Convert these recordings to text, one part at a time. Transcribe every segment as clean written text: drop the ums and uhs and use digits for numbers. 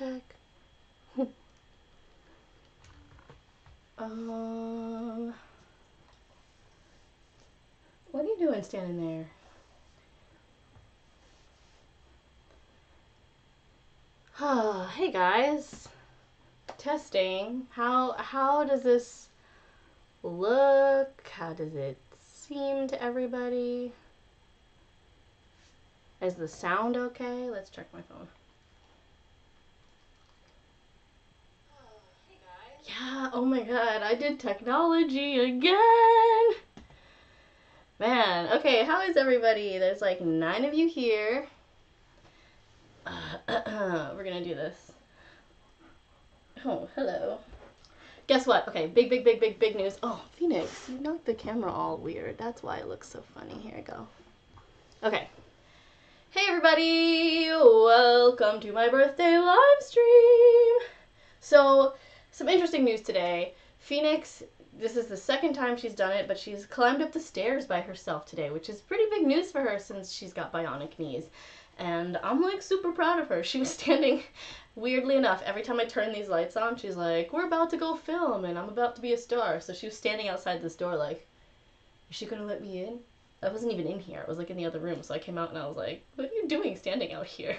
attack. What are you doing standing there? Hey guys, testing. How does this look? How does it seem to everybody? Is the sound okay? Let's check my phone. Hey guys. Yeah, oh my god, I did technology again! Man, okay, how is everybody? There's like 9 of you here. We're gonna do this. Oh, hello. Guess what? Okay, big news. Oh, Phoenix, you knocked the camera all weird. That's why it looks so funny. Here I go. Okay. Hey everybody, welcome to my birthday live stream. So, some interesting news today. Phoenix, this is the second time she's done it, but she's climbed up the stairs by herself today, which is pretty big news for her since she's got bionic knees. And I'm like super proud of her. She was standing, weirdly enough, every time I turn these lights on, she's like, we're about to go film and I'm about to be a star. So she was standing outside this door like, is she gonna let me in? I wasn't even in here. I was like in the other room. So I came out and I was like, what are you doing standing out here?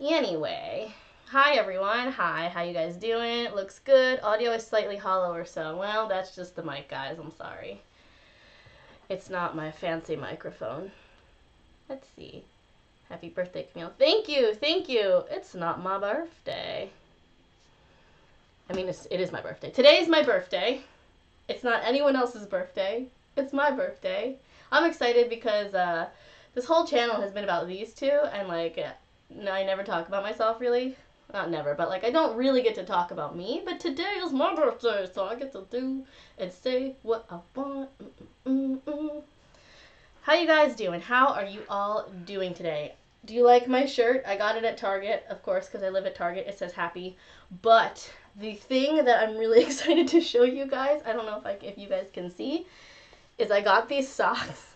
Anyway, hi everyone. Hi, how you guys doing? It looks good. Audio is slightly hollow or so. Well, that's just the mic, guys. I'm sorry. It's not my fancy microphone. Let's see. Happy birthday, Camille. Thank you. Thank you. It's not my birthday. I mean, it is my birthday. Today's my birthday. It's not anyone else's birthday. It's my birthday. I'm excited because this whole channel has been about these two, and like, I never talk about myself really. Not never, but like I don't really get to talk about me, but today is my birthday, so I get to do and say what I want. How you guys doing? How are you all doing today? Do you like my shirt? I got it at Target, of course, because I live at Target. It says happy, but the thing that I'm really excited to show you guys, I don't know if you guys can see, is I got these socks.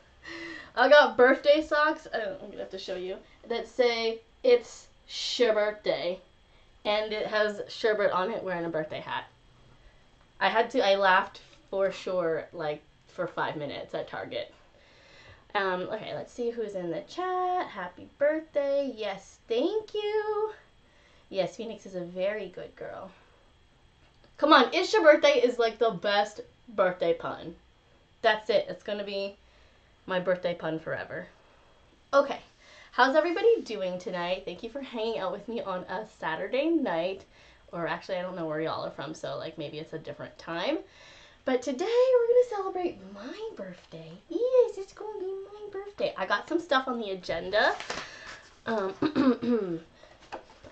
I got birthday socks, I'm gonna have to show you, that say it's your birthday, and it has sherbet on it wearing a birthday hat. I laughed for sure like for 5 minutes at Target. Okay, let's see who's in the chat. Happy birthday, yes, thank you. Yes, Phoenix is a very good girl. Come on, it's your birthday is like the best birthday pun. That's it. It's going to be my birthday pun forever. Okay. How's everybody doing tonight? Thank you for hanging out with me on a Saturday night. Or actually, I don't know where y'all are from, so like maybe it's a different time. But today we're going to celebrate my birthday. Yes, it's going to be my birthday. I got some stuff on the agenda. I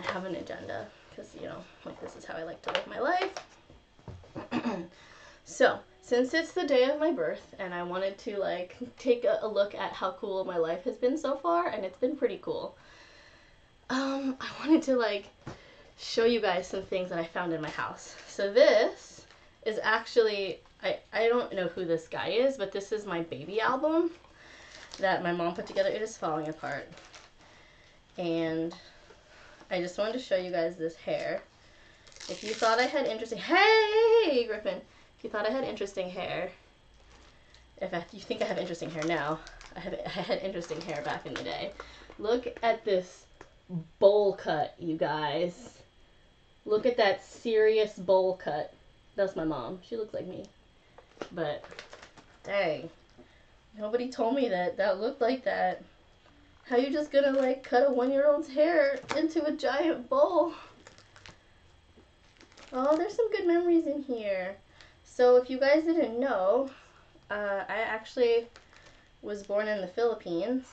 have an agenda because, you know, like this is how I like to live my life. So, since it's the day of my birth and I wanted to like take a look at how cool my life has been so far, and it's been pretty cool, I wanted to like show you guys some things that I found in my house. So this is actually, I don't know who this guy is, but this is my baby album that my mom put together. It is falling apart. And I just wanted to show you guys this hair. If you thought I had interesting, hey Gryphon! If you thought I had interesting hair, you think I have interesting hair now, I had interesting hair back in the day. Look at this bowl cut, you guys. Look at that serious bowl cut. That's my mom. She looks like me. But, dang. Nobody told me that looked like that. How you just gonna, like, cut a 1-year-old's hair into a giant bowl? Oh, there's some good memories in here. So if you guys didn't know, I actually was born in the Philippines,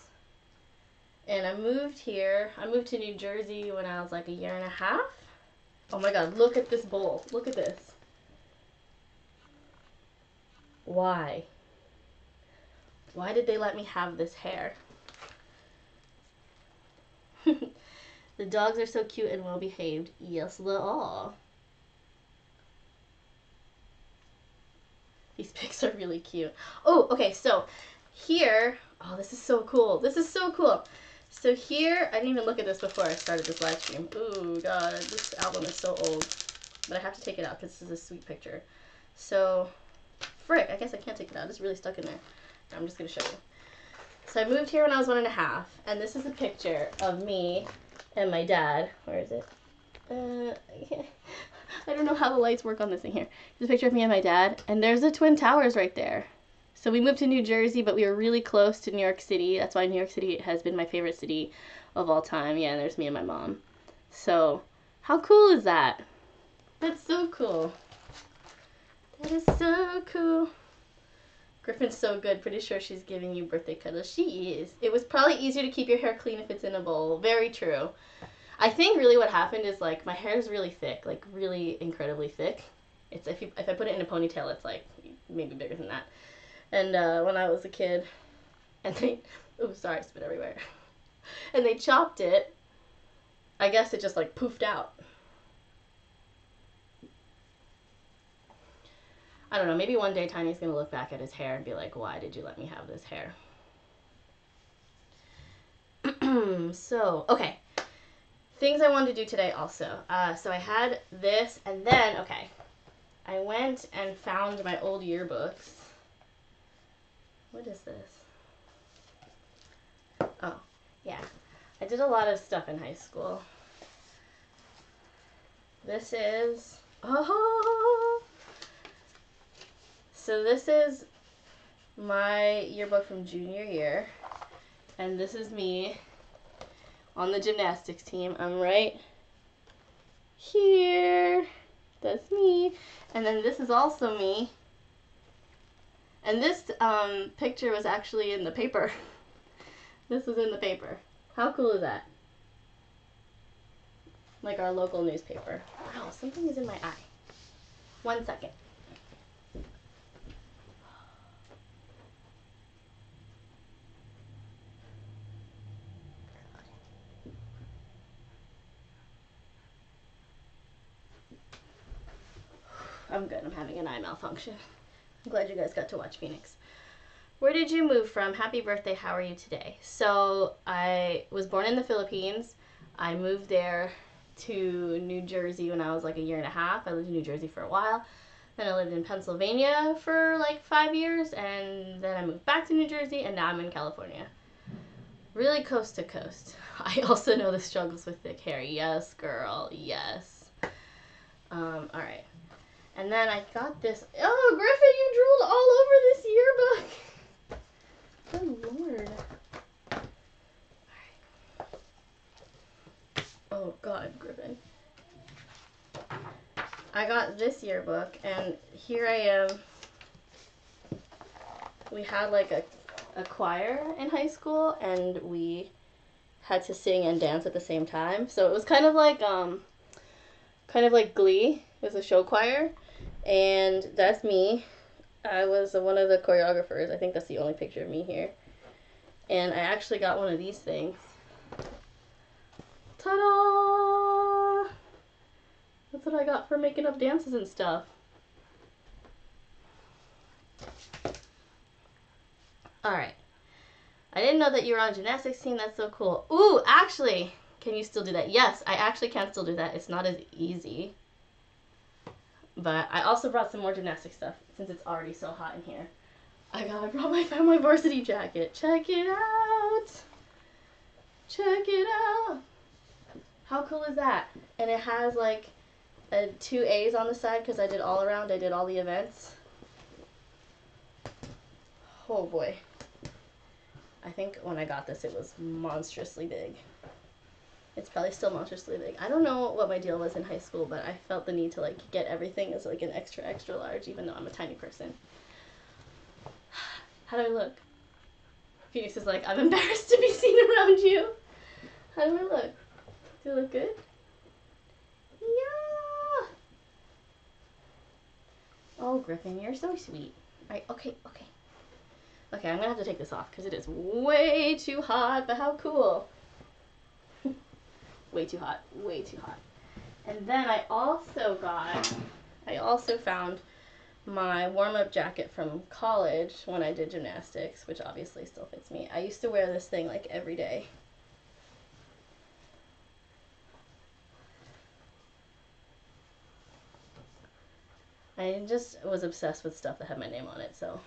and I moved here. I moved to New Jersey when I was like 1.5 years. Oh my god, look at this bowl. Look at this. Why? Why did they let me have this hair? The dogs are so cute and well behaved. Yes, they are. These pics are really cute. Oh, okay, so here, oh, this is so cool. This is so cool. So here, I didn't even look at this before I started this live stream. Ooh, God, this album is so old. But I have to take it out because this is a sweet picture. So, frick, I guess I can't take it out. It's really stuck in there. I'm just going to show you. So I moved here when I was 1.5. And this is a picture of me and my dad. Where is it? I don't know how the lights work on this thing here. There's a picture of me and my dad. And there's the Twin Towers right there. So we moved to New Jersey, but we were really close to New York City. That's why New York City has been my favorite city of all time. Yeah, and there's me and my mom. So how cool is that? That's so cool. That is so cool. Griffin's so good. Pretty sure she's giving you birthday cuddles. She is. It was probably easier to keep your hair clean if it's in a bowl. Very true. I think really what happened is, like, my hair is really thick, like really incredibly thick. It's if I put it in a ponytail, it's like maybe bigger than that. And when I was a kid, and they, oh sorry, I spit everywhere. And they chopped it. I guess it just like poofed out. I don't know, maybe one day Tiny's going to look back at his hair and be like, why did you let me have this hair? So, okay. Things I wanted to do today also. So I had this, and then, okay, I went and found my old yearbooks. What is this? Oh, yeah. I did a lot of stuff in high school. This is, oh! So this is my yearbook from junior year, and this is me on the gymnastics team. I'm right here. That's me. And then this is also me. And this picture was actually in the paper. This was in the paper. How cool is that? Like our local newspaper. Wow, something is in my eye. 1 second. I'm good. I'm having an eye malfunction. I'm glad you guys got to watch Phoenix. Where did you move from? Happy birthday. How are you today? So I was born in the Philippines. I moved there to New Jersey when I was like 1.5 years. I lived in New Jersey for a while. Then I lived in Pennsylvania for like 5 years. And then I moved back to New Jersey, and now I'm in California. Really coast to coast. I also know the struggles with thick hair. Yes, girl. Yes. All right. And then I got this. Oh, Griffin, you drooled all over this yearbook. Good lord. All right. Oh, God, Griffin. I got this yearbook, and here I am. We had like a choir in high school, and we had to sing and dance at the same time. So it was kind of like Glee. It was a show choir. And that's me. I was one of the choreographers. I think that's the only picture of me here. And I actually got one of these things. Ta-da! That's what I got for making up dances and stuff. Alright. I didn't know that you were on gymnastics team. That's so cool. Ooh, actually, can you still do that? Yes, I actually can still do that. It's not as easy. But I also brought some more gymnastic stuff since it's already so hot in here. I brought my family varsity jacket. Check it out. Check it out. How cool is that? And it has like two A's on the side because I did all around. I did all the events. Oh boy. I think when I got this it was monstrously big. It's probably still monstrously big. I don't know what my deal was in high school, but I felt the need to like get everything as like an extra, extra large, even though I'm a tiny person. How do I look? Phoenix is like, I'm embarrassed to be seen around you. How do I look? Do I look good? Yeah. Oh, Griffin, you're so sweet. All right, okay, okay. Okay, I'm gonna have to take this off because it is way too hot, but how cool. Way too hot, way too hot. And then I also found my warm-up jacket from college when I did gymnastics, which obviously still fits me. I used to wear this thing like every day. I just was obsessed with stuff that had my name on it, so.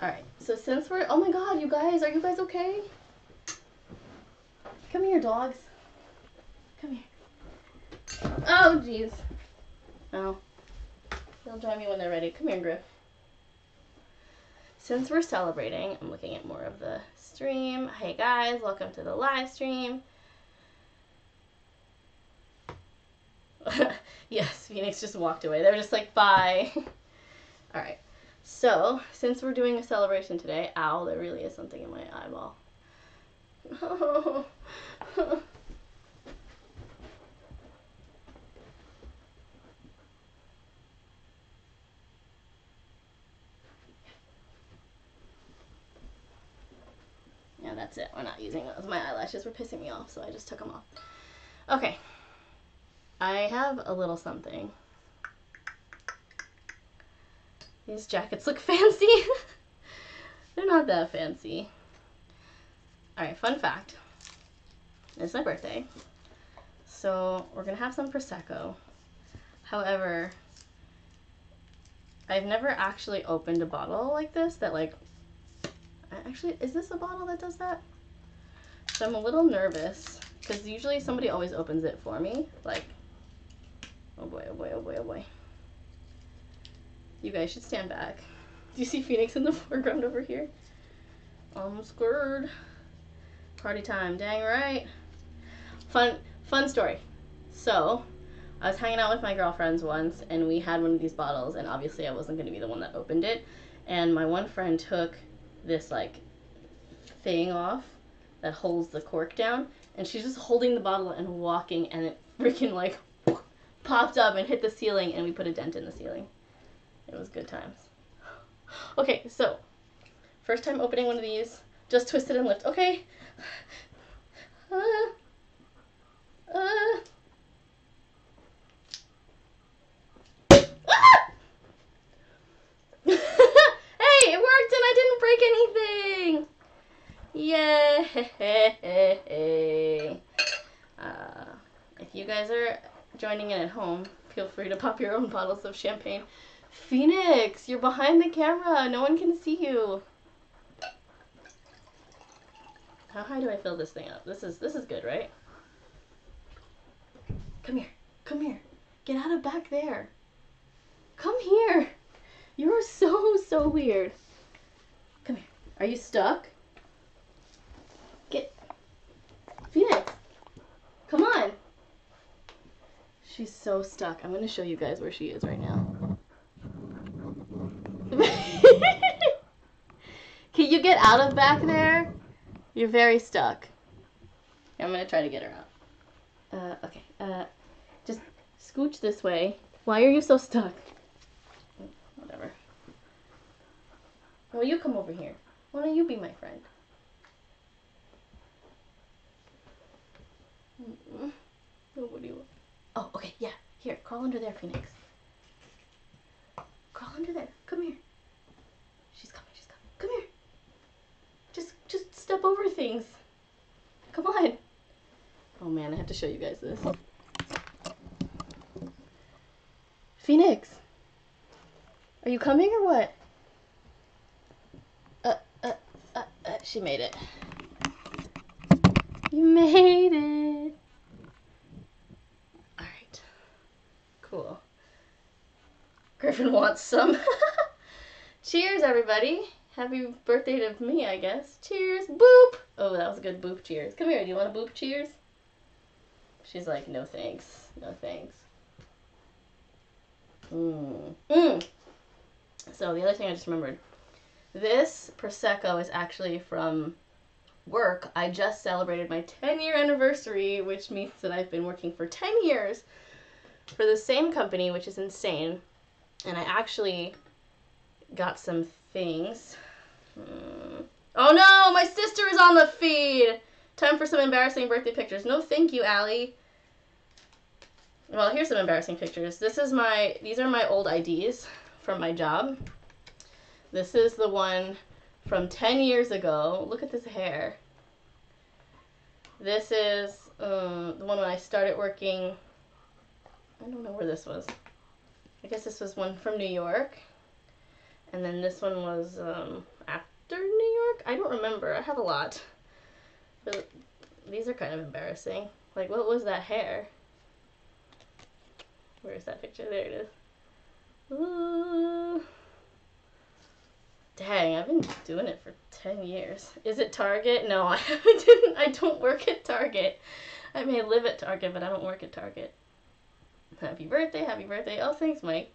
Alright, so since we're, oh my god, you guys, are you guys okay? Come here, dogs. Come here. Oh, jeez. Oh. They'll join me when they're ready. Come here, Griff. Since we're celebrating, I'm looking at more of the stream. Hey guys, welcome to the live stream. Yes, Phoenix just walked away. They were just like, bye. Alright, so since we're doing a celebration today, ow, there really is something in my eyeball. Oh. Yeah, that's it. We're not using those. My eyelashes were pissing me off, so I just took them off. Okay. I have a little something. These jackets look fancy. They're not that fancy. Alright, fun fact. It's my birthday. So we're going to have some Prosecco. However, I've never actually opened a bottle like this that like... Actually, is this a bottle that does that? So I'm a little nervous because usually somebody always opens it for me. Like, oh boy, oh boy, oh boy, oh boy. You guys should stand back. Do you see Phoenix in the foreground over here? I'm scared. Party time, dang right. Fun story. So, I was hanging out with my girlfriends once and we had one of these bottles and obviously I wasn't going to be the one that opened it. And my one friend took this like thing off that holds the cork down and she's just holding the bottle and walking and it freaking like popped up and hit the ceiling and we put a dent in the ceiling. It was good times. Okay, so first time opening one of these, just twist it and lift. Okay. It worked and I didn't break anything! Yay! If you guys are joining in at home, feel free to pop your own bottles of champagne. Phoenix, you're behind the camera. No one can see you. How high do I fill this thing up? This is good, right? Come here. Come here. Get out of back there. Come here. You're so weird. Come here. Are you stuck? Get. Phoenix. Come on. She's so stuck. I'm going to show you guys where she is right now. Can you get out of back there? You're very stuck. I'm going to try to get her out. Okay. Just scooch this way. Why are you so stuck? Whatever. Well, you come over here. Why don't you be my friend? Mm-mm. What do you want? Oh, okay, yeah. Here, crawl under there, Phoenix. Crawl under there. Come here. She's coming, she's coming. Come here. Just step over things. Come on. Oh, man, I have to show you guys this. Phoenix. Are you coming or what? She made it. You made it. All right. Cool. Gryphon wants some. Cheers, everybody. Happy birthday to me, I guess. Cheers. Boop. Oh, that was a good boop cheers. Come here. Do you want a boop cheers? She's like, no thanks. No thanks. Mmm. Mmm. So the other thing I just remembered, this Prosecco is actually from work. I just celebrated my 10-year anniversary, which means that I've been working for 10 years for the same company, which is insane. And I actually got some things. Oh no, my sister is on the feed. Time for some embarrassing birthday pictures. No, thank you, Allie. Well, here's some embarrassing pictures. These are my old IDs from my job. This is the one from 10 years ago. Look at this hair. This is the one when I started working, I don't know where this was. I guess this was one from New York. And then this one was after New York? I don't remember. I have a lot. But these are kind of embarrassing. Like, what was that hair? Where is that picture? There it is. Ooh. Dang, I've been doing it for 10 years. Is it Target? No, I didn't. I don't work at Target. I may live at Target, but I don't work at Target. Happy birthday, happy birthday. Oh, thanks, Mike.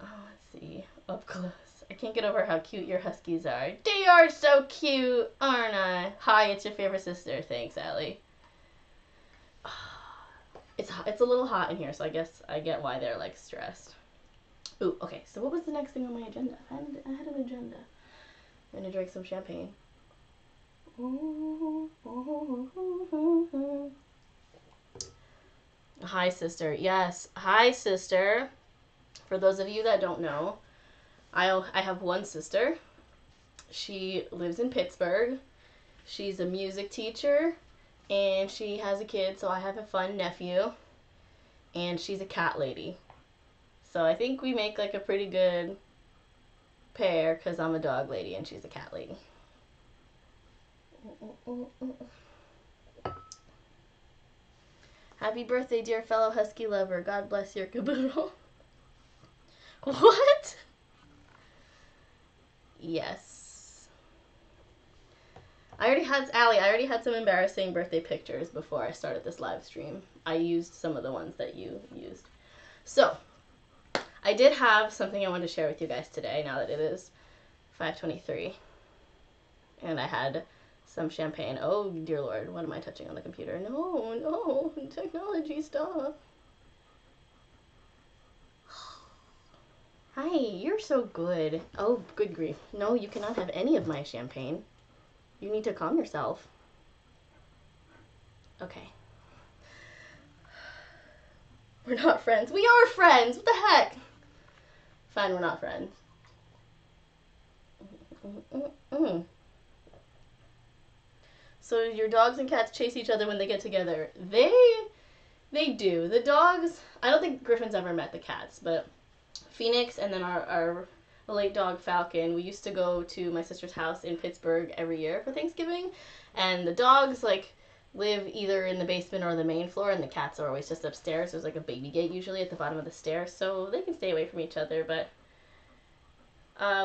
Oh, let's see. Up close. I can't get over how cute your huskies are. They are so cute, aren't I? Hi, it's your favorite sister. Thanks, Allie. It's a little hot in here, so I guess I get why they're, like, stressed. Ooh, okay, so what was the next thing on my agenda? I had an agenda. I'm gonna drink some champagne. Hi, sister. Yes, hi, sister. For those of you that don't know, I have one sister. She lives in Pittsburgh. She's a music teacher, and she has a kid, so I have a fun nephew, and she's a cat lady. So I think we make like a pretty good pair because I'm a dog lady and she's a cat lady. Happy birthday, dear fellow husky lover. God bless your caboodle. What? Yes. I already had some embarrassing birthday pictures before I started this live stream. I used some of the ones that you used. So I did have something I wanted to share with you guys today, now that it is 5:23, and I had some champagne. Oh, dear Lord, what am I touching on the computer? No, technology, stop. Hi, you're so good. Oh, good grief. No, you cannot have any of my champagne. You need to calm yourself. Okay. We're not friends. We are friends! What the heck? Fine, we're not friends. So your dogs and cats chase each other when they get together. They do. The dogs, I don't think Griffin's ever met the cats, but Phoenix and then our late dog Falcon, we used to go to my sister's house in Pittsburgh every year for Thanksgiving, and the dogs, like, live either in the basement or the main floor, and the cats are always just upstairs. There's like a baby gate usually at the bottom of the stairs, so they can stay away from each other. But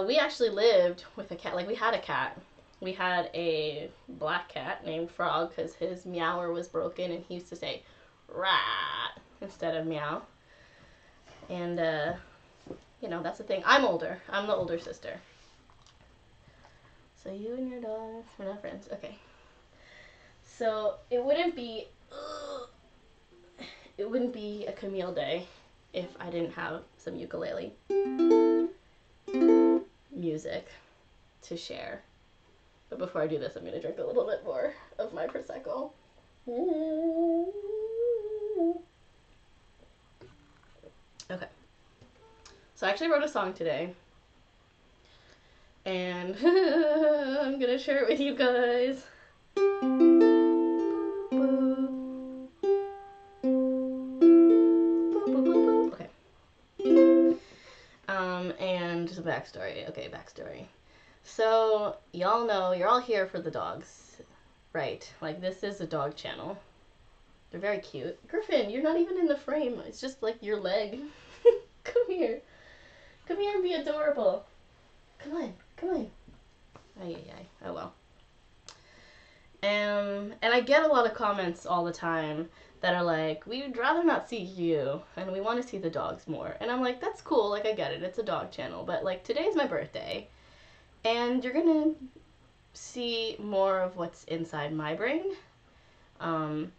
we actually lived with a cat. Like, we had a cat. We had a black cat named Frog because his meower was broken, and he used to say rat instead of meow. And you know, that's the thing. I'm older. I'm the older sister. So you and your dogs, we're not friends. Okay. So it wouldn't be a Camille day if I didn't have some ukulele music to share. But before I do this, I'm going to drink a little bit more of my Prosecco. Okay. So I actually wrote a song today, and I'm going to share it with you guys. Backstory. Okay, backstory. So, y'all know, you're all here for the dogs, right? Like, this is a dog channel. They're very cute. Griffin, you're not even in the frame. It's just, like, your leg. Come here. Come here and be adorable. Come on. Come on. Ay, ay, ay. Oh, well. And I get a lot of comments all the time that are like, we'd rather not see you, and we want to see the dogs more. And I'm like, that's cool, like, I get it, it's a dog channel, but, like, today's my birthday, and you're gonna see more of what's inside my brain, than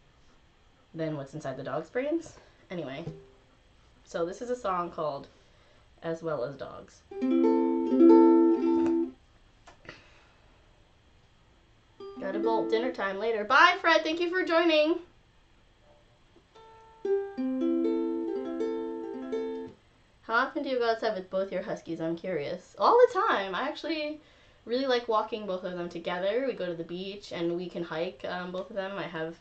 what's inside the dog's brains. Anyway, so this is a song called As Well As Dogs. Gotta bolt, dinner time later. Bye, Fred, thank you for joining. How often do you go outside with both your huskies? I'm curious. All the time. I actually really like walking both of them together. We go to the beach and we can hike both of them. I have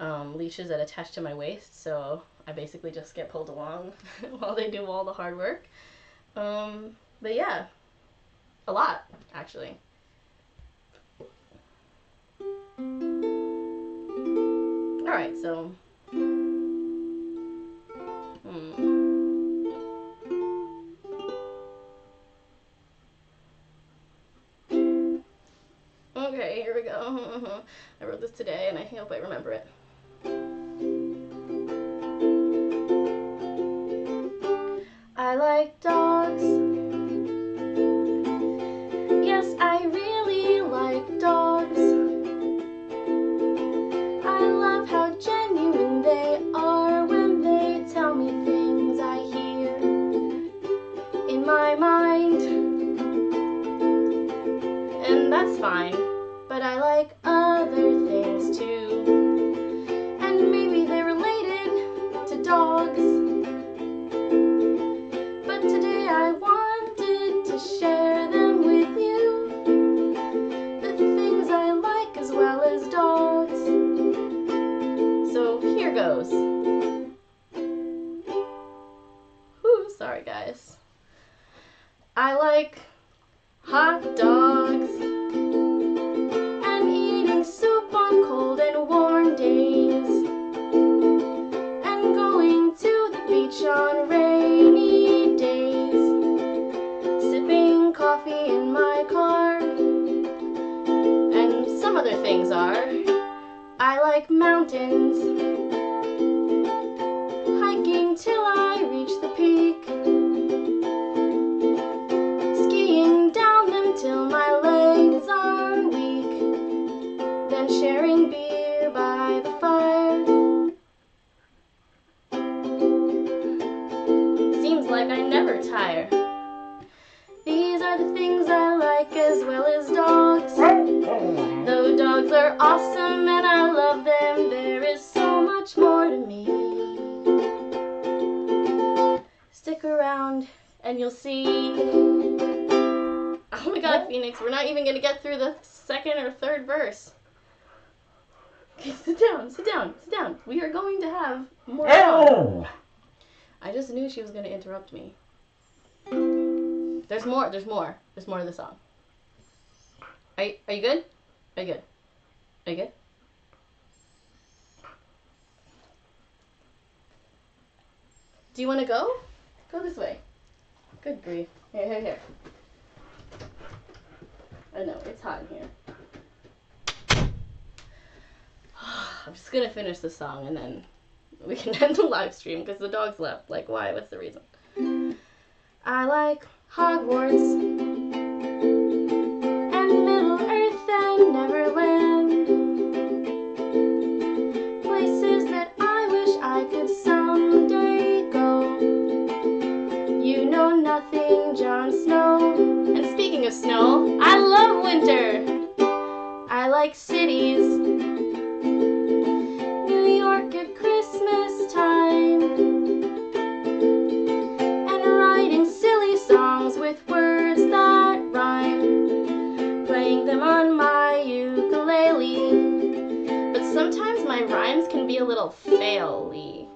leashes that attach to my waist, so I basically just get pulled along while they do all the hard work. But yeah, a lot, actually. Alright, so... Okay, here we go. I wrote this today and I hope I remember it. I like dogs. Yes, I really like dogs. I love how genuine they are when they tell me things I hear in my mind. And that's fine. But I like other things too, and maybe they're related to dogs, but today I wanted to share them with you, the things I like as well as dogs, so here goes. Whew, sorry guys. I like hot dogs. On rainy days, sipping coffee in my car, and some other things are, I like mountains, hiking till I reach the peak, skiing down them till my legs are weak, then sharing beer by the fire. Like I never tire. These are the things I like as well as dogs. Though dogs are awesome and I love them, there is so much more to me. Stick around and you'll see. Oh my god, Phoenix, we're not even going to get through the second or third verse. Okay, sit down, sit down, sit down. We are going to have more dogs. I just knew she was going to interrupt me. There's more, there's more. There's more to the song. Are you good? Are you good? Are you good? Do you want to go? Go this way. Good grief. Here, here, here. I know, it's hot in here. I'm just going to finish the song and then... we can end the live stream because the dogs left. Like, why? What's the reason? I like Hogwarts and Middle-earth and Neverland, places that I wish I could someday go. You know nothing, Jon Snow. And speaking of snow, I love winter. I like cities. Rhymes can be a little fail-y.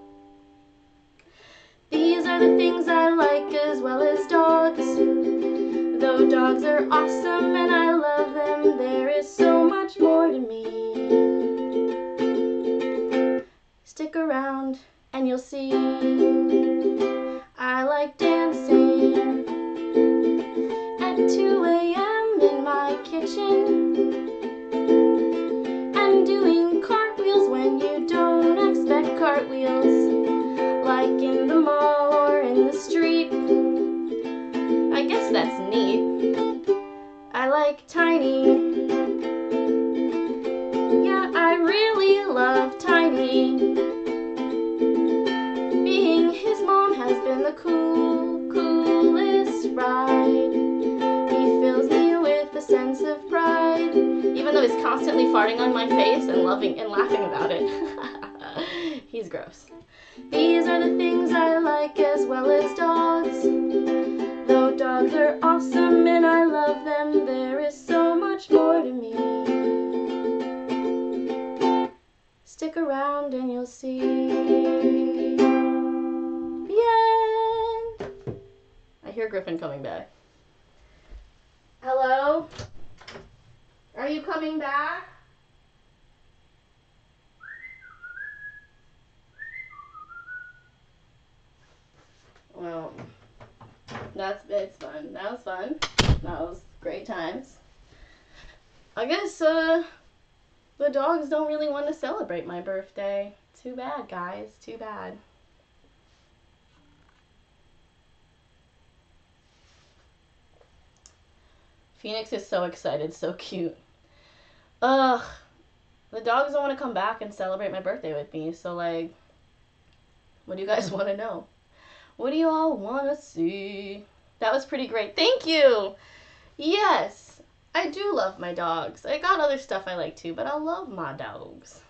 These are the things I like as well as dogs. Though dogs are awesome and I love them, there is so much more to me. Stick around and you'll see. I like dancing at 2 a.m. in my kitchen and doing when you don't expect cartwheels, like in the mall or in the street. I guess that's neat. I like tiny. Yeah, I really love Tiny. Being his mom has been the coolest ride. He fills me with a sense of pride, even though he's constantly farting on my face and loving and laughing about it. He's gross. These are the things I like as well as dogs. Though dogs are awesome and I love them, there is so much more to me. Stick stick around and you'll see. Yay! I hear Gryphon coming back. Hello? Are you coming back? Well, it's fun. That was fun. That was great times. I guess the dogs don't really want to celebrate my birthday. Too bad, guys. Too bad. Phoenix is so excited, so cute. Ugh. The dogs don't want to come back and celebrate my birthday with me, so like, what do you guys want to know? What do you all want to see? That was pretty great. Thank you! Yes, I do love my dogs. I got other stuff I like too, but I love my dogs.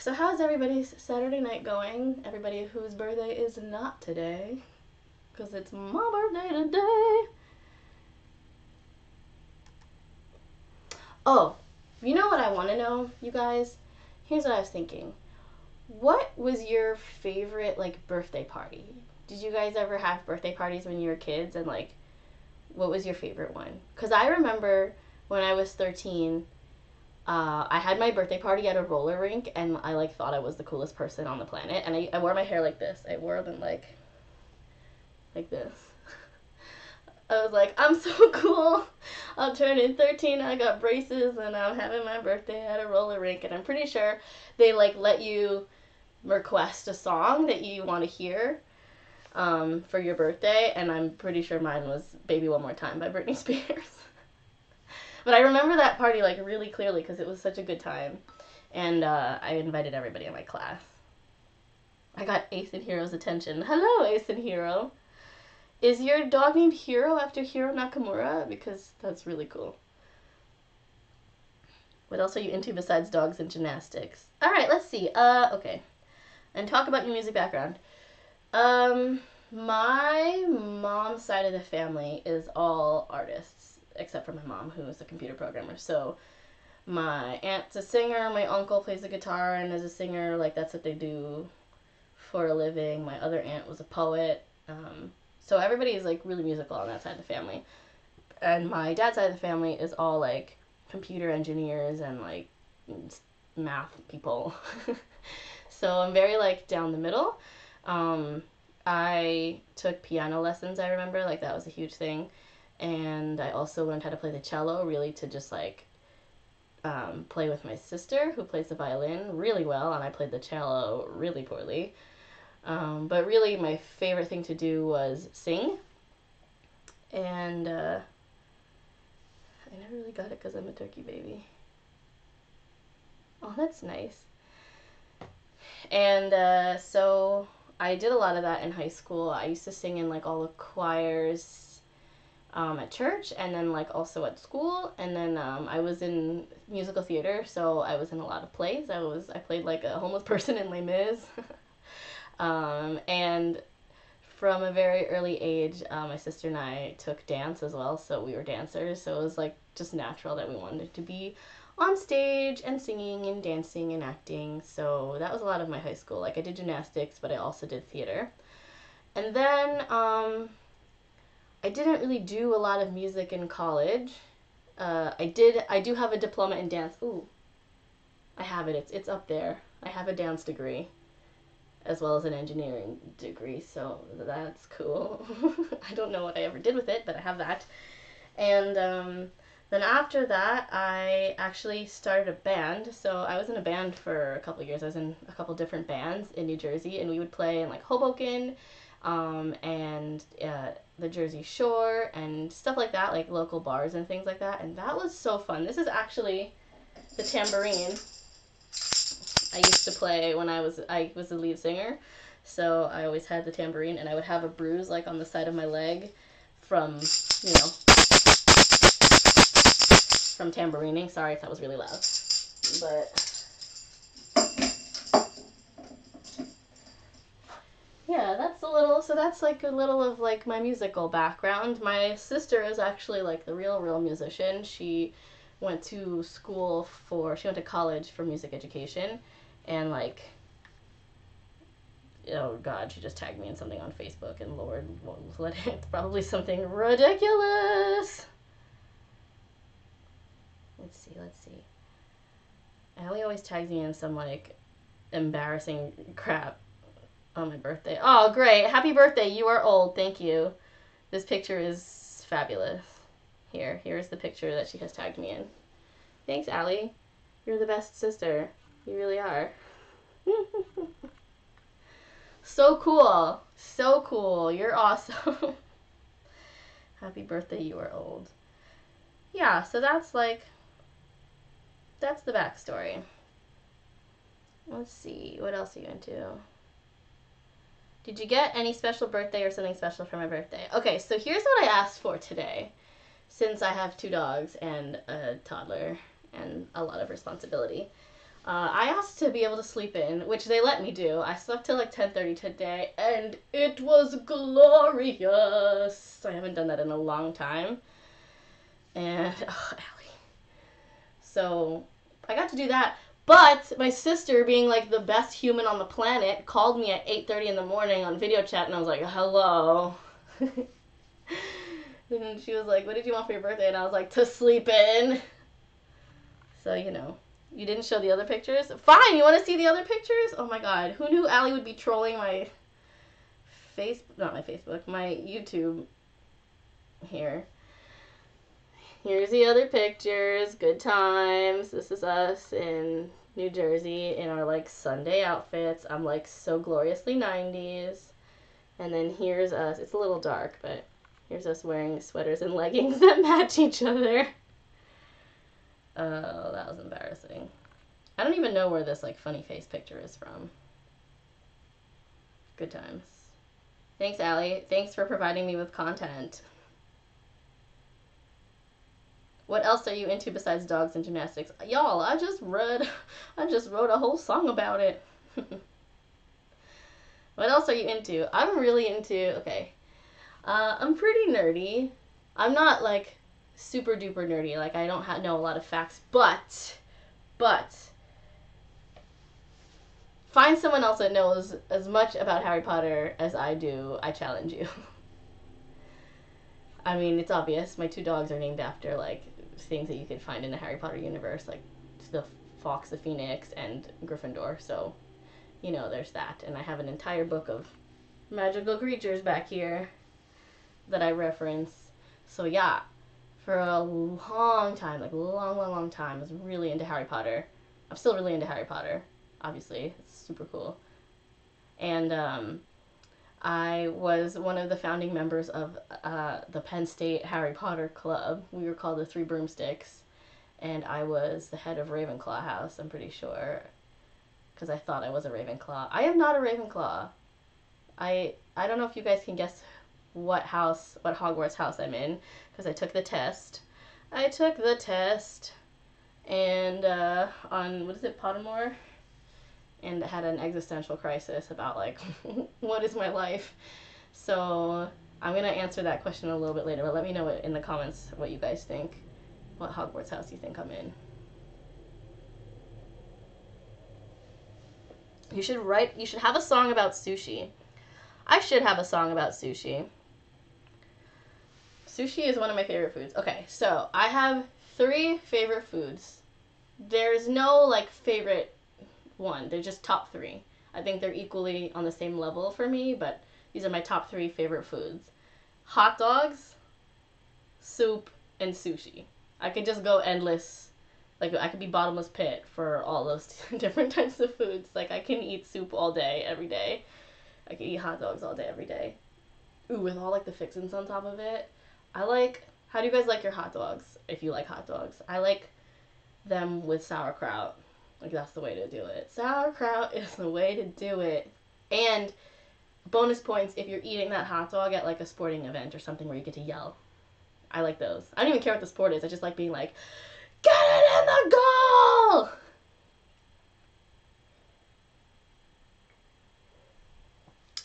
So how's everybody's Saturday night going? Everybody whose birthday is not today, because it's my birthday today. Oh, you know what I want to know, you guys? Here's what I was thinking. What was your favorite, like, birthday party? Did you guys ever have birthday parties when you were kids? And, like, what was your favorite one? Because I remember when I was 13, I had my birthday party at a roller rink, and I, like, thought I was the coolest person on the planet. And I wore my hair like this. I wore them, like this. I was like, I'm so cool. I'm turning 13, I got braces, and I'm having my birthday at a roller rink. And I'm pretty sure they, like, let you request a song that you want to hear for your birthday, and I'm pretty sure mine was Baby One More Time by Britney Spears. But I remember that party, like, really clearly because it was such a good time, and I invited everybody in my class. I got Ace and Hero's attention. Hello, Ace and Hero. Is your dog named Hero after Hiro Nakamura? Because that's really cool. What else are you into besides dogs and gymnastics? All right, let's see. Okay. And talk about your music background. My mom's side of the family is all artists, except for my mom, who is a computer programmer. So my aunt's a singer, my uncle plays the guitar and is a singer. Like, that's what they do for a living. My other aunt was a poet. So everybody is, like, really musical on that side of the family. And my dad's side of the family is all, like, computer engineers and, like, math people. So I'm very, like, down the middle. I took piano lessons, I remember. Like, that was a huge thing. And I also learned how to play the cello, really, to just, like, play with my sister, who plays the violin really well. And I played the cello really poorly. But really my favorite thing to do was sing, and I never really got it because I'm a turkey baby. Oh, that's nice. And so I did a lot of that in high school. I used to sing in, like, all the choirs at church, and then, like, also at school, and then I was in musical theater, so I was in a lot of plays. I played, like, a homeless person in Les Mis. And from a very early age, my sister and I took dance as well, so we were dancers, so it was, like, just natural that we wanted to be on stage and singing and dancing and acting, so that was a lot of my high school. Like, I did gymnastics, but I also did theater. And then, I didn't really do a lot of music in college. I do have a diploma in dance. Ooh, I have it. It's up there. I have a dance degree, as well as an engineering degree, so that's cool. I don't know what I ever did with it, but I have that. And then after that, I actually started a band. So I was in a band for a couple of years. I was in a couple different bands in New Jersey, and we would play in, like, Hoboken and the Jersey Shore and stuff like that, like local bars and things like that. And that was so fun. This is actually the tambourine I used to play when I was the lead singer, so I always had the tambourine, and I would have a bruise, like, on the side of my leg from, you know, from tambourining. Sorry if that was really loud, but yeah, that's a little, so that's, like, a little of, like, my musical background. My sister is actually, like, the real musician. She went to school for, she went to college for music education, and like, oh God, she just tagged me in something on Facebook, and Lord, it's probably something ridiculous. Let's see, let's see. Allie always tags me in some like embarrassing crap on my birthday. Oh, great. Happy birthday. You are old. Thank you. This picture is fabulous. Here's the picture that she has tagged me in. Thanks, Allie. You're the best sister. You really are. So cool. So cool. You're awesome. Happy birthday. You are old. Yeah, so that's like, that's the backstory. Let's see. What else are you into? Did you get any special birthday or something special for my birthday? Okay, so here's what I asked for today. Since I have two dogs and a toddler and a lot of responsibility. I asked to be able to sleep in, which they let me do. I slept till like 10:30 today, and it was glorious. I haven't done that in a long time. And, oh, Allie. So, I got to do that. But my sister, being like the best human on the planet, called me at 8:30 in the morning on video chat, and I was like, hello. And she was like, what did you want for your birthday? And I was like, to sleep in. So, you know, you didn't show the other pictures? Fine, you want to see the other pictures? Oh my God, who knew Allie would be trolling my Facebook, not my Facebook, my YouTube here. Here's the other pictures, good times. This is us in New Jersey in our like Sunday outfits. I'm like so gloriously 90s. And then here's us, it's a little dark, but here's us wearing sweaters and leggings that match each other. Oh, that was embarrassing. I don't even know where this like funny face picture is from. Good times. Thanks, Allie. Thanks for providing me with content. What else are you into besides dogs and gymnastics? Y'all, I just wrote a whole song about it. What else are you into? I'm really into, okay. I'm pretty nerdy. I'm not like super duper nerdy. Like I don't know a lot of facts, but find someone else that knows as much about Harry Potter as I do. I challenge you. I mean, it's obvious. My two dogs are named after like things that you could find in the Harry Potter universe, like the Fox, the Phoenix, and Gryffindor, so you know there's that. And I have an entire book of magical creatures back here that I reference. So yeah, for a long time, like long time, I was really into Harry Potter. I'm still really into Harry Potter, obviously. It's super cool. And I was one of the founding members of the Penn State Harry Potter Club. We were called the Three Broomsticks, and I was the head of Ravenclaw House, I'm pretty sure, because I thought I was a Ravenclaw. I am not a Ravenclaw. I don't know if you guys can guess what house, what Hogwarts house I'm in, because I took the test. I took the test, and on, what is it, Pottermore? And had an existential crisis about like, what is my life? So I'm gonna answer that question a little bit later, but let me know in the comments what you guys think, what Hogwarts house you think I'm in. You should write, you should have a song about sushi. I should have a song about sushi. Sushi is one of my favorite foods. Okay, so I have three favorite foods. There's no like favorite one, they're just top three. I think they're equally on the same level for me, but these are my top three favorite foods. Hot dogs, soup, and sushi. I could just go endless, like I could be bottomless pit for all those different types of foods. Like I can eat soup all day, every day. I could eat hot dogs all day, every day. Ooh, with all like the fixings on top of it. I like, how do you guys like your hot dogs, if you like hot dogs? I like them with sauerkraut. Like, that's the way to do it. Sauerkraut is the way to do it. And bonus points if you're eating that hot dog at, like, a sporting event or something where you get to yell. I like those. I don't even care what the sport is. I just like being like, get it in the goal!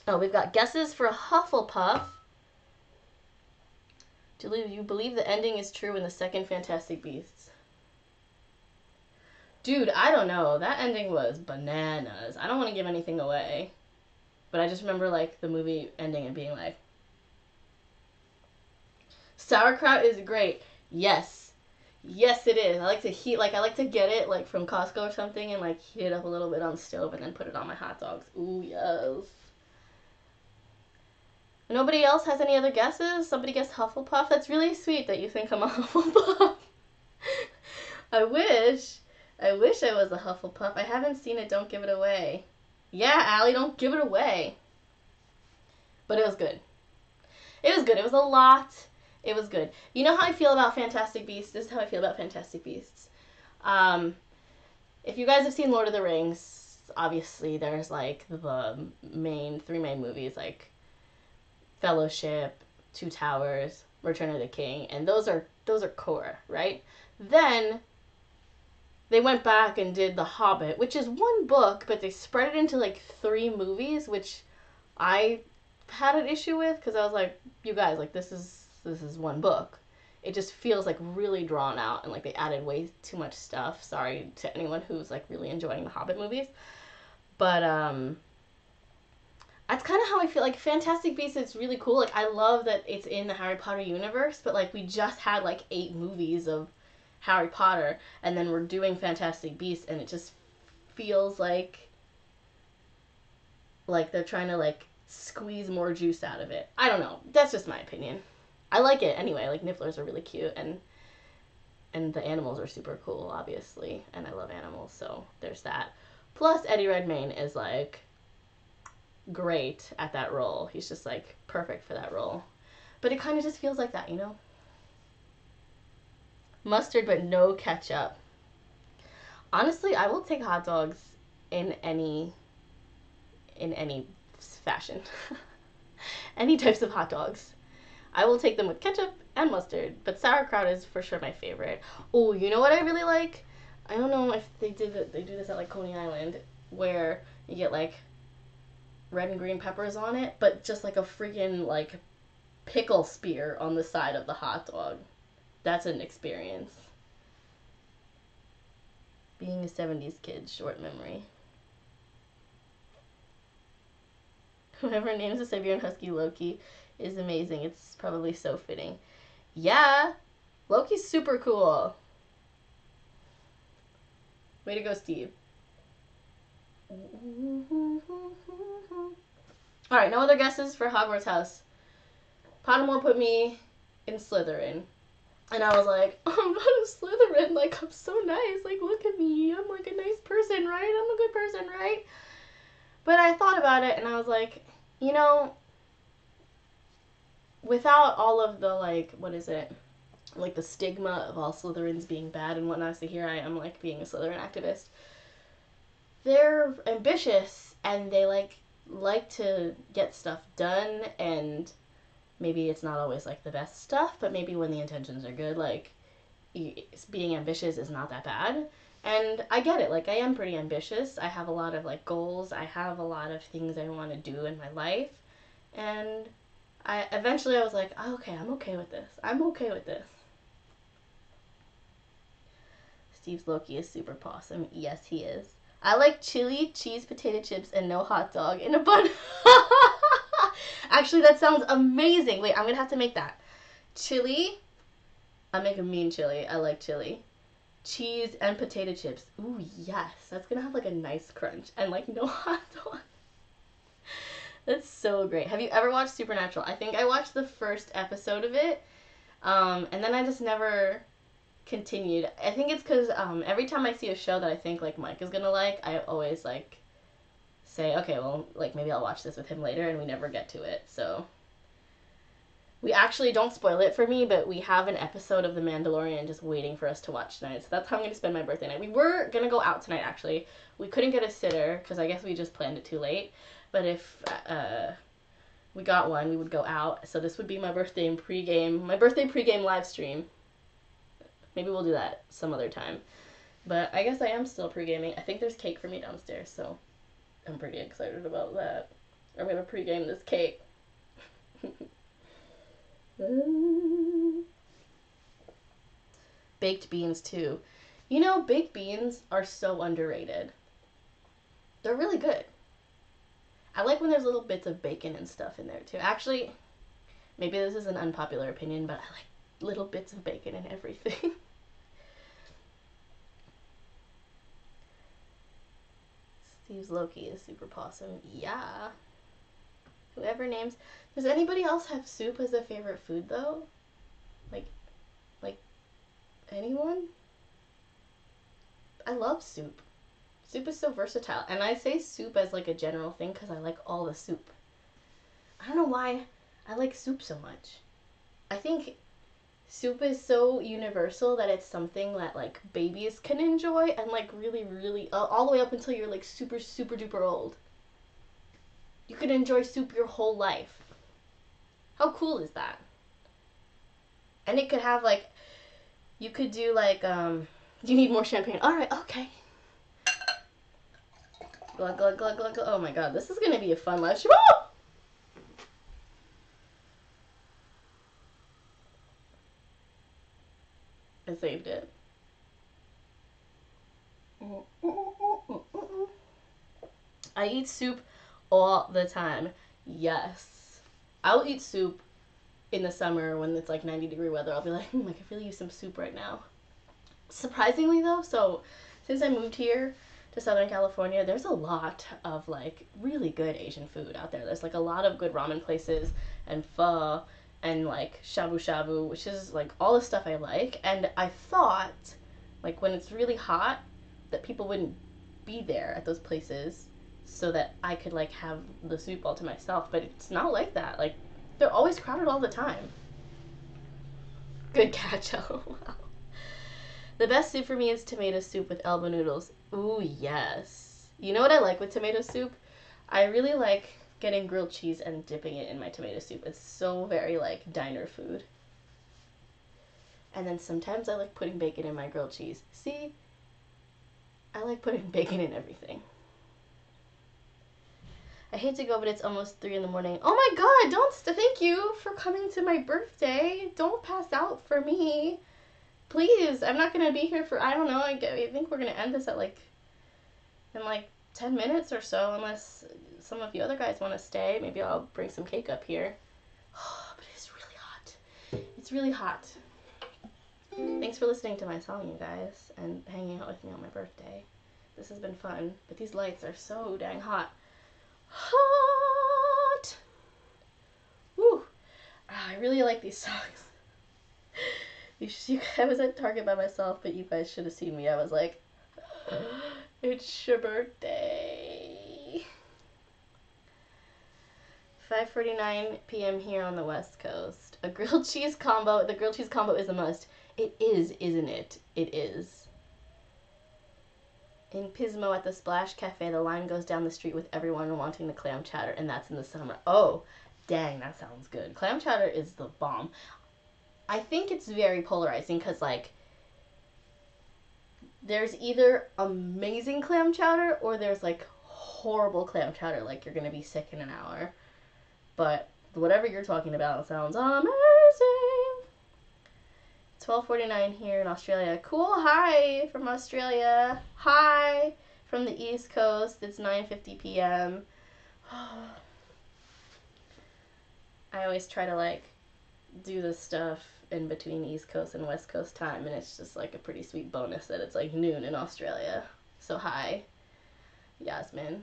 Oh, we've got guesses for Hufflepuff. Do you believe the ending is true in the second Fantastic Beasts? Dude, I don't know. That ending was bananas. I don't want to give anything away. But I just remember, like, the movie ending and being like, sauerkraut is great. Yes. Yes, it is. I like to heat, like, I like to get it, like, from Costco or something and, like, heat it up a little bit on the stove and then put it on my hot dogs. Ooh, yes. Nobody else has any other guesses? Somebody guessed Hufflepuff? That's really sweet that you think I'm a Hufflepuff. I wish I was a Hufflepuff. I haven't seen it. Don't give it away. Yeah, Allie, don't give it away. But it was good. It was good. It was a lot. It was good. You know how I feel about Fantastic Beasts? This is how I feel about Fantastic Beasts. If you guys have seen Lord of the Rings, obviously there's, like, the three main movies, like Fellowship, Two Towers, Return of the King, and those are core, right? Then they went back and did The Hobbit, which is one book, but they spread it into, like, three movies, which I had an issue with, because I was like, you guys, like, this is one book. It just feels, like, really drawn out, and, like, they added way too much stuff. Sorry to anyone who's, like, really enjoying The Hobbit movies. But, that's kind of how I feel. Like, Fantastic Beasts is really cool. Like, I love that it's in the Harry Potter universe, but, like, we just had, like, 8 movies of Harry Potter, and then we're doing Fantastic Beasts, and it just feels like they're trying to, like, squeeze more juice out of it. I don't know. That's just my opinion. I like it anyway. Like, Nifflers are really cute, and the animals are super cool, obviously, and I love animals, so there's that. Plus, Eddie Redmayne is, like, great at that role. He's just, like, perfect for that role. But it kind of just feels like that, you know? Mustard, but no ketchup. Honestly, I will take hot dogs in any fashion. Any types of hot dogs. I will take them with ketchup and mustard, but sauerkraut is for sure my favorite. Oh, you know what I really like? I don't know if they do this at, like, Coney Island, where you get, like, red and green peppers on it, but just, like, a freaking, like, pickle spear on the side of the hot dog. That's an experience. Being a 70s kid, short memory. Whoever names the Siberian Husky Loki is amazing. It's probably so fitting. Yeah, Loki's super cool. Way to go, Steve. Alright, no other guesses for Hogwarts House. Pottermore put me in Slytherin. And I was like, I'm not a Slytherin, like, I'm so nice, like, look at me, I'm, like, a nice person, right? I'm a good person, right? But I thought about it, and I was like, you know, without all of the, like, what is it, like, the stigma of all Slytherins being bad and whatnot, so here I am, like, being a Slytherin activist. They're ambitious, and they, like to get stuff done, and maybe it's not always, like, the best stuff, but maybe when the intentions are good, like, being ambitious is not that bad. And I get it. Like, I am pretty ambitious. I have a lot of, like, goals. I have a lot of things I want to do in my life. And eventually I was like, oh, okay, I'm okay with this. I'm okay with this. Steve's Loki is super awesome. Yes, he is. I like chili, cheese, potato chips, and no hot dog in a bun. Actually, that sounds amazing. Wait, I'm going to have to make that. Chili. I make a mean chili. I like chili. Cheese and potato chips. Ooh, yes. That's going to have, like, a nice crunch. And, like, no hot dog. That's so great. Have you ever watched Supernatural? I think I watched the first episode of it. And then I just never continued. I think it's because every time I see a show that I think, like, Mike is going to like, I always, like, say, okay, well, like, maybe I'll watch this with him later, and we never get to it, so. We actually, don't spoil it for me, but we have an episode of The Mandalorian just waiting for us to watch tonight, so that's how I'm going to spend my birthday night. We were going to go out tonight, actually. We couldn't get a sitter, because I guess we just planned it too late, but if we got one, we would go out, so this would be my birthday pregame live stream. Maybe we'll do that some other time, but I guess I am still pregaming. I think there's cake for me downstairs, so I'm pretty excited about that. I'm gonna pregame this cake. Baked beans too. You know, baked beans are so underrated. They're really good. I like when there's little bits of bacon and stuff in there too. Actually, maybe this is an unpopular opinion, but I like little bits of bacon in everything. Steve's Loki is super possum. Yeah. Whoever names. Does anybody else have soup as their favorite food though? Like anyone? I love soup. Soup is so versatile. And I say soup as like a general thing because I like all the soup. I don't know why I like soup so much. I think soup is so universal that it's something that like babies can enjoy and like really all the way up until you're like super duper old. You can enjoy soup your whole life. How cool is that? And it could have like, you could do like, you need more champagne. All right, okay. Glug, glug, glug, glug, glug. Oh my God, this is gonna be a fun lunch. Woo! I saved it. I eat soup all the time. Yes. I'll eat soup in the summer when it's like 90-degree weather. I'll be like, I could really use some soup right now. Surprisingly though, so since I moved here to Southern California, there's a lot of like really good Asian food out there. There's like a lot of good ramen places and pho and like shabu shabu, which is like all the stuff I like. And I thought like when it's really hot that people wouldn't be there at those places so that I could like have the soup all to myself, but it's not like that. Like they're always crowded all the time. Good catch. Oh wow. The best soup for me is tomato soup with elbow noodles. Ooh, yes. You know what I like with tomato soup? I really like getting grilled cheese and dipping it in my tomato soup. It's so very, like, diner food. And then sometimes I like putting bacon in my grilled cheese. See? I like putting bacon in everything. I hate to go, but it's almost 3 in the morning. Oh my God, thank you for coming to my birthday. Don't pass out for me. Please, I'm not going to be here for, I don't know, I think we're going to end this at like, in like 10 minutes or so, unless some of you other guys want to stay. Maybe I'll bring some cake up here. Oh, but it's really hot. It's really hot. Thanks for listening to my song, you guys, and hanging out with me on my birthday. This has been fun, but these lights are so dang hot. Hot! Woo! I really like these songs. I was at Target by myself, but you guys should have seen me. I was like, it's your birthday. 5:49 p.m. here on the West Coast. A grilled cheese combo. The grilled cheese combo is a must. It is, isn't it? It is. In Pismo at the Splash Cafe, the line goes down the street with everyone wanting the clam chowder, and that's in the summer. Oh, dang, that sounds good. Clam chowder is the bomb. I think it's very polarizing because, like, there's either amazing clam chowder or there's, like, horrible clam chowder. Like, you're going to be sick in an hour. But whatever you're talking about sounds amazing. 12:49 here in Australia. Cool. Hi from Australia. Hi from the East Coast. It's 9:50 p.m. I always try to, like, do the stuff in between East Coast and West Coast time, and it's just like a pretty sweet bonus that it's like noon in Australia. So hi, Yasmin.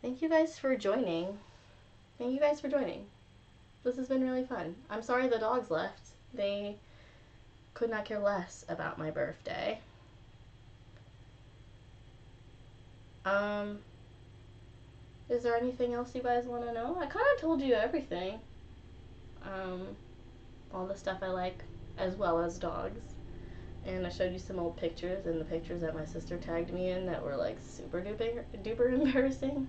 Thank you guys for joining. Thank you guys for joining. This has been really fun. I'm sorry the dogs left. They could not care less about my birthday. Is there anything else you guys want to know? I kind of told you everything. All the stuff I like, as well as dogs, and I showed you some old pictures, and the pictures that my sister tagged me in that were like super duper embarrassing.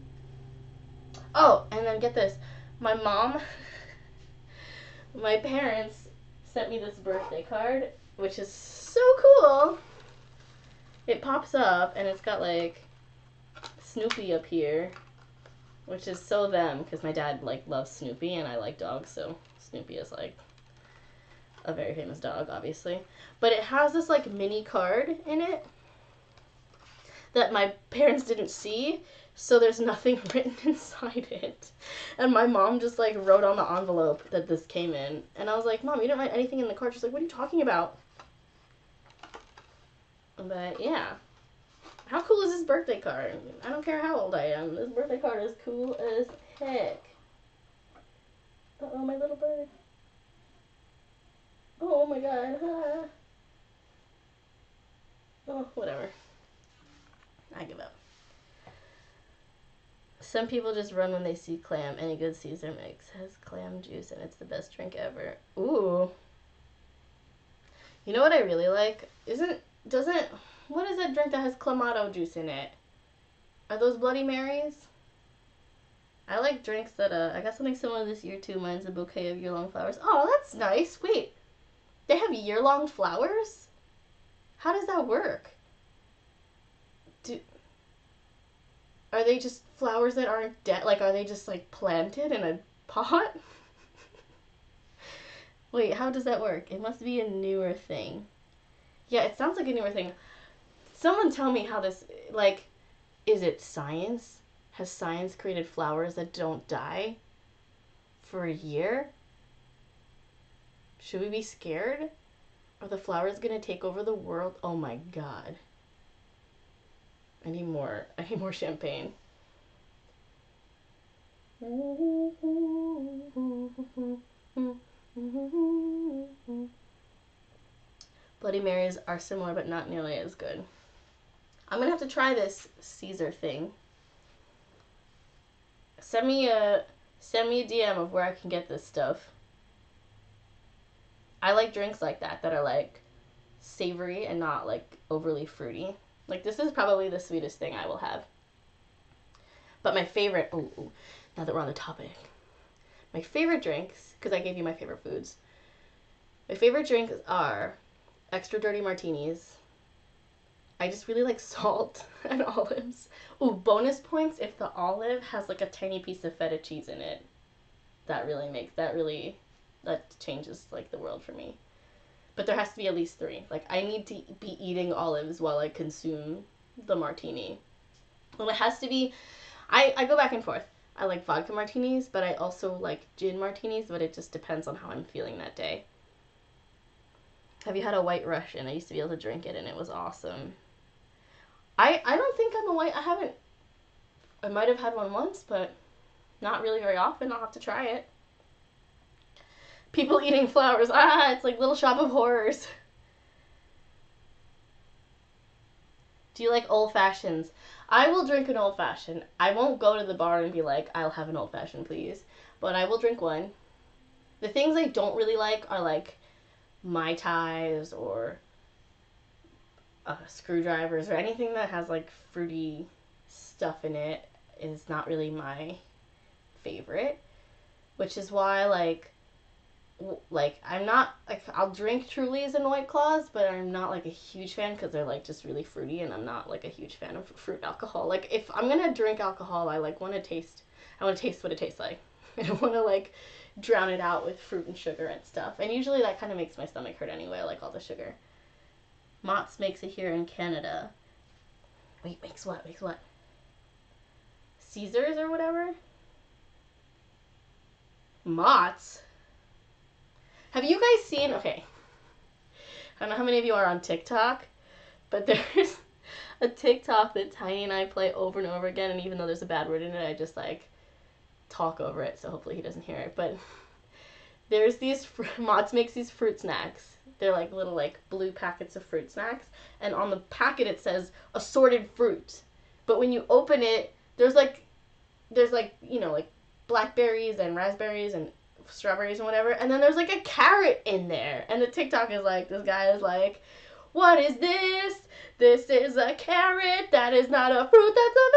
Oh, and then get this, my mom, my parents sent me this birthday card, which is so cool. It pops up and it's got like Snoopy up here, which is so them, because my dad like loves Snoopy and I like dogs, so Snoopy is like a very famous dog, obviously. But it has this, like, mini card in it that my parents didn't see, so there's nothing written inside it. And my mom just, like, wrote on the envelope that this came in. And I was like, Mom, you didn't write anything in the card. She's like, what are you talking about? But, yeah. How cool is this birthday card? I don't care how old I am. This birthday card is cool as heck. Uh-oh, my little bird. Oh, my God. Ah. Oh, whatever. I give up. Some people just run when they see clam. Any good Caesar mix has clam juice, and it's the best drink ever. Ooh. You know what I really like? What is that drink that has clamato juice in it? Are those Bloody Marys? I like drinks that, I got something similar this year, too. Mine's a bouquet of year-long flowers. Oh, that's nice. Wait. They have year-long flowers? How does that work? Are they just flowers that aren't dead? Like, are they just, like, planted in a pot? Wait, how does that work? It must be a newer thing. Yeah, it sounds like a newer thing. Someone tell me how this, like, is it science? Has science created flowers that don't die for a year? Should we be scared? Are the flowers gonna take over the world? Oh my God. I need more champagne. Bloody Marys are similar, but not nearly as good. I'm gonna have to try this Caesar thing. Send me a DM of where I can get this stuff. I like drinks like that are, like, savory and not, like, overly fruity. Like, this is probably the sweetest thing I will have. But my favorite, now that we're on the topic, my favorite drinks, because I gave you my favorite foods, my favorite drinks are extra dirty martinis. I just really like salt and olives. Ooh, bonus points if the olive has, like, a tiny piece of feta cheese in it. That changes, like, the world for me. But there has to be at least 3. Like, I need to be eating olives while I consume the martini. And it has to be... I go back and forth. I like vodka martinis, but I also like gin martinis, but it just depends on how I'm feeling that day. Have you had a White Russian? I used to be able to drink it, and it was awesome. I don't think I'm a white... I haven't... I might have had one once, but not really very often. I'll have to try it. People eating flowers. Ah, it's like Little Shop of Horrors. Do you like old fashions? I will drink an old fashioned. I won't go to the bar and be like, I'll have an old fashioned, please. But I will drink one. The things I don't really like are, like, Mai Tais or screwdrivers or anything that has, like, fruity stuff in it is not really my favorite. Which is why, like I'm not, like, I'll drink Trulies and White Claws, but I'm not, like, a huge fan because they're, like, just really fruity, and I'm not, like, a huge fan of fruit alcohol. Like, if I'm gonna drink alcohol, I, like, want to taste what it tastes like. I don't want to, like, drown it out with fruit and sugar and stuff, and usually that kind of makes my stomach hurt anyway. I like all the sugar. Mott's makes it here in Canada. Wait, makes what? Caesars or whatever? Mott's? Have you guys seen, okay, I don't know how many of you are on TikTok, but there's a TikTok that Tiny and I play over and over again, and even though there's a bad word in it, I just, like, talk over it, so hopefully he doesn't hear it, but there's these, Mott's makes these fruit snacks. They're, like, little, like, blue packets of fruit snacks, and on the packet it says assorted fruit, but when you open it, there's, like, you know, like, blackberries and raspberries and strawberries and whatever, and then there's, like, a carrot in there, and the TikTok is like, this guy is like, what is this? This is a carrot. That is not a fruit. That's a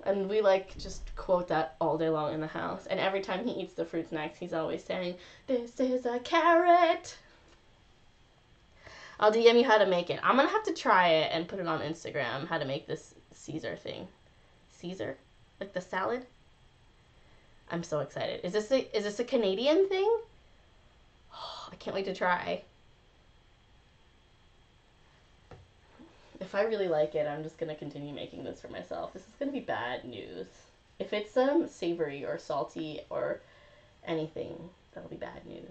vegetable. And we, like, just quote that all day long in the house, and every time he eats the fruit snacks, he's always saying, this is a carrot. I'll DM you how to make it. I'm gonna have to try it and put it on Instagram, how to make this Caesar thing. Caesar? Like the salad? I'm so excited. Is this a Canadian thing? Oh, I can't wait to try. If I really like it, I'm just going to continue making this for myself. This is going to be bad news. If it's savory or salty or anything, that'll be bad news.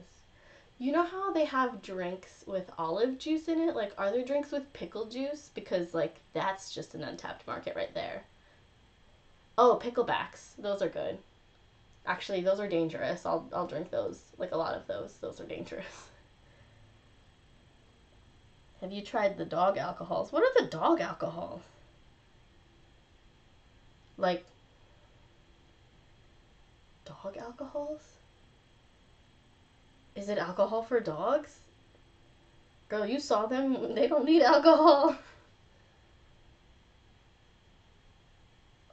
You know how they have drinks with olive juice in it? Like, are there drinks with pickle juice? Because, like, that's just an untapped market right there. Oh, picklebacks. Those are good. Actually, those are dangerous. I'll drink those. Like, a lot of those. Those are dangerous. Have you tried the dog alcohols? What are the dog alcohols? Like, dog alcohols? Is it alcohol for dogs? Girl, you saw them. They don't need alcohol.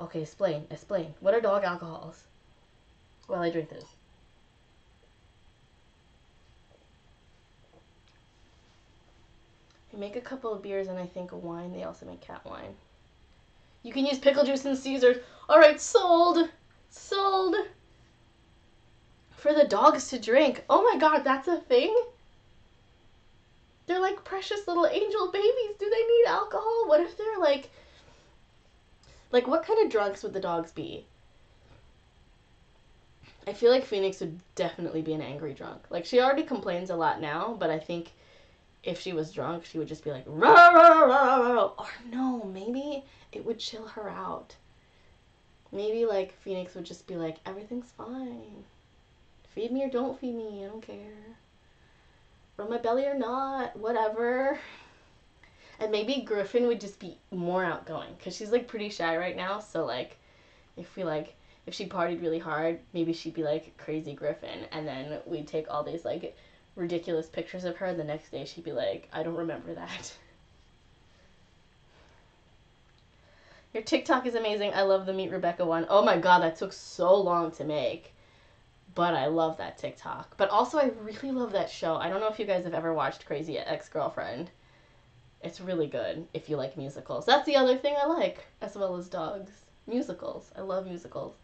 Okay, explain. Explain. What are dog alcohols? Well, I drink this. They make a couple of beers and I think a wine. They also make cat wine. You can use pickle juice and Caesars. Alright, sold. Sold. For the dogs to drink. Oh my god, that's a thing? They're like precious little angel babies. Do they need alcohol? What if they're like what kind of drunks would the dogs be? I feel like Phoenix would definitely be an angry drunk. Like, she already complains a lot now, but I think if she was drunk, she would just be like, rah, rah, rah, rah. Or no, maybe it would chill her out. Maybe, like, Phoenix would just be like, everything's fine. Feed me or don't feed me, I don't care. Rub my belly or not, whatever. And maybe Gryphon would just be more outgoing, because she's, like, pretty shy right now, so, like, if she partied really hard, maybe she'd be, like, crazy Gryphon, and then we'd take all these, like, ridiculous pictures of her, and the next day she'd be like, I don't remember that. Your TikTok is amazing. I love the Meet Rebecca one. Oh my god, that took so long to make. But I love that TikTok. But also, I really love that show. I don't know if you guys have ever watched Crazy Ex-Girlfriend. It's really good if you like musicals. That's the other thing I like, as well as dogs. Musicals. I love musicals.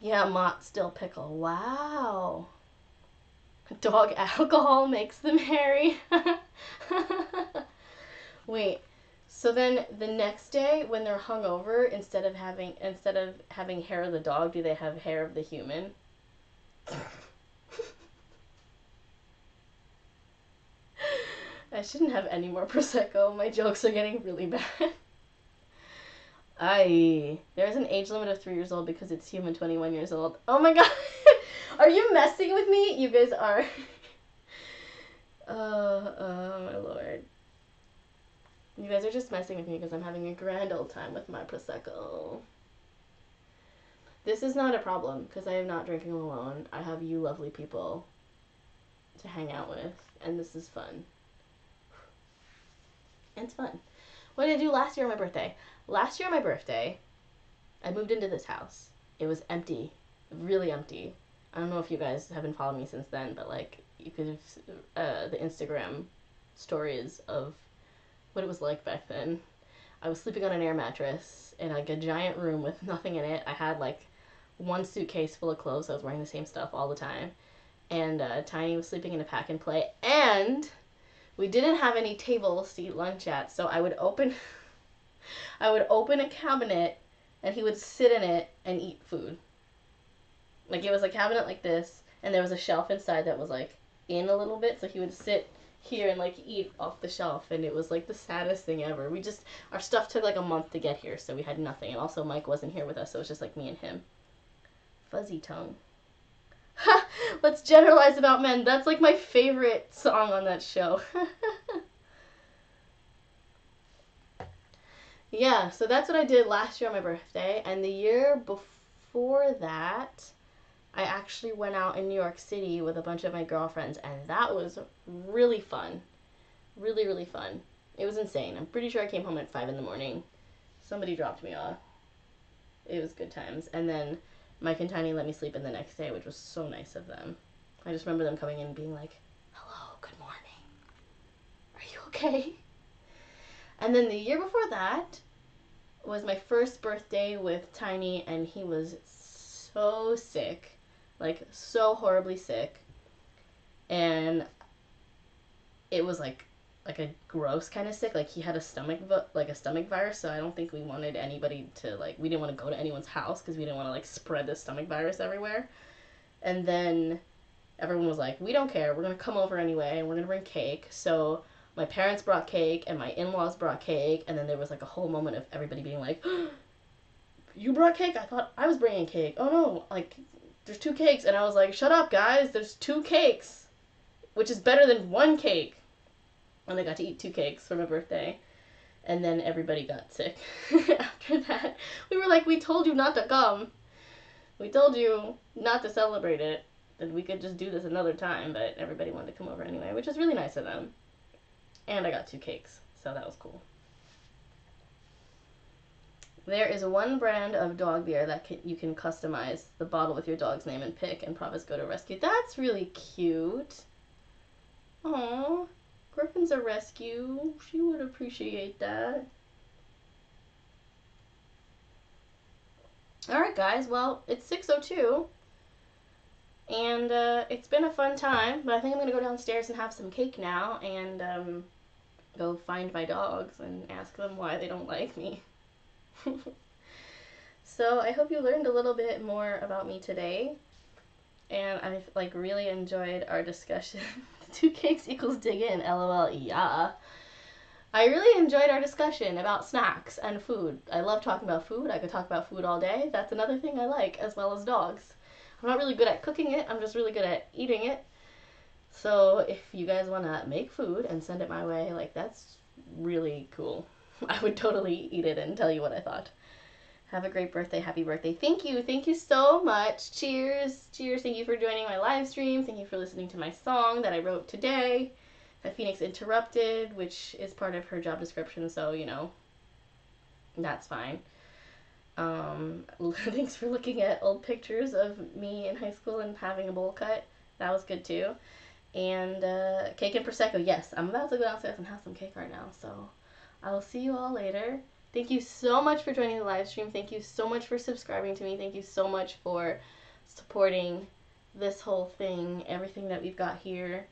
Yeah, Mott still pickle. Wow. Dog alcohol makes them hairy. Wait. So then the next day when they're hungover, instead of having hair of the dog, do they have hair of the human? I shouldn't have any more Prosecco. My jokes are getting really bad. There's an age limit of 3 years old because it's human 21 years old. Oh my god. Are you messing with me? You guys are. Oh my lord. You guys are just messing with me because I'm having a grand old time with my Prosecco. This is not a problem because I am not drinking alone. I have you lovely people to hang out with, and this is fun. It's fun. What did I do last year on my birthday? Last year on my birthday, I moved into this house. It was empty. Really empty. I don't know if you guys haven't followed me since then, but, like, you could have the Instagram stories of what it was like back then. I was sleeping on an air mattress in, like, a giant room with nothing in it. I had, like, one suitcase full of clothes. I was wearing the same stuff all the time. And Tiny was sleeping in a pack and play. And we didn't have any tables to eat lunch at, so I would open a cabinet, and he would sit in it and eat food. Like, it was a cabinet like this, and there was a shelf inside that was, like, in a little bit, so he would sit here and, like, eat off the shelf, and it was, like, the saddest thing ever. Our stuff took, like, a month to get here, so we had nothing, and also Mike wasn't here with us, so it was just, like, me and him. Fuzzy tongue. Ha! Let's generalize about men. That's, like, my favorite song on that show. Yeah, so that's what I did last year on my birthday, and the year before that, I actually went out in New York City with a bunch of my girlfriends, and that was really fun. Really, really fun. It was insane. I'm pretty sure I came home at 5 in the morning. Somebody dropped me off. It was good times. And then Mike and Tiny let me sleep in the next day, which was so nice of them. I just remember them coming in and being like, hello, good morning. Are you okay? And then the year before that was my first birthday with Tiny, and he was so sick. Like, so horribly sick. and it was like a gross kind of sick, like he had a stomach virus, so I don't think we wanted anybody to, like, we didn't want to go to anyone's house because we didn't want to, like, spread the stomach virus everywhere. And then everyone was like, we don't care, we're gonna come over anyway, and we're gonna bring cake. So my parents brought cake and my in-laws brought cake, and then there was like a whole moment of everybody being like, you brought cake? I thought I was bringing cake. Oh no, like, there's two cakes. And I was like, shut up guys, there's two cakes, which is better than one cake. And I got to eat two cakes for my birthday. And then everybody got sick after that. We were like, we told you not to come. We told you not to celebrate it. That we could just do this another time. But everybody wanted to come over anyway, which was really nice of them. And I got two cakes. So that was cool. There is one brand of dog beer that you can customize the bottle with your dog's name and pick. And promise go to rescue. That's really cute. Aww. Gryphon's a rescue. She would appreciate that. Alright guys, well, it's 6:02. And it's been a fun time, but I think I'm going to go downstairs and have some cake now and go find my dogs and ask them why they don't like me. So I hope you learned a little bit more about me today. And I've, like, really enjoyed our discussion. 2 cakes equals dig in, lol, yeah. I really enjoyed our discussion about snacks and food. I love talking about food. I could talk about food all day. That's another thing I like, as well as dogs. I'm not really good at cooking it. I'm just really good at eating it. So if you guys want to make food and send it my way, like, that's really cool. I would totally eat it and tell you what I thought. Have a great birthday. Happy birthday. Thank you. Thank you so much. Cheers. Cheers. Thank you for joining my live stream. Thank you for listening to my song that I wrote today that Phoenix interrupted, which is part of her job description. So, you know, that's fine. Thanks for looking at old pictures of me in high school and having a bowl cut. That was good too. And cake and Prosecco. Yes, I'm about to go downstairs and have some cake right now. So I will see you all later. Thank you so much for joining the live stream. Thank you so much for subscribing to me. Thank you so much for supporting this whole thing, everything that we've got here,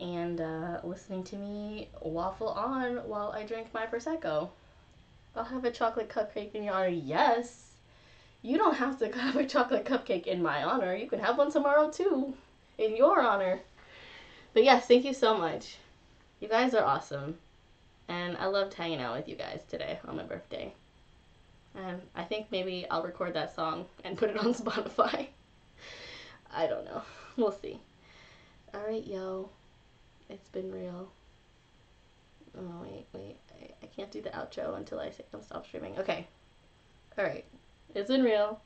and listening to me waffle on while I drink my Prosecco. I'll have a chocolate cupcake in your honor. Yes! You don't have to have a chocolate cupcake in my honor. You can have one tomorrow too, in your honor. But yes, thank you so much. You guys are awesome. And I loved hanging out with you guys today on my birthday. And I think maybe I'll record that song and put it on Spotify. I don't know. We'll see. Alright, yo. It's been real. Oh, wait. I can't do the outro until I say don't stop streaming. Okay. Alright. It's been real.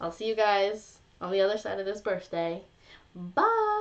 I'll see you guys on the other side of this birthday. Bye!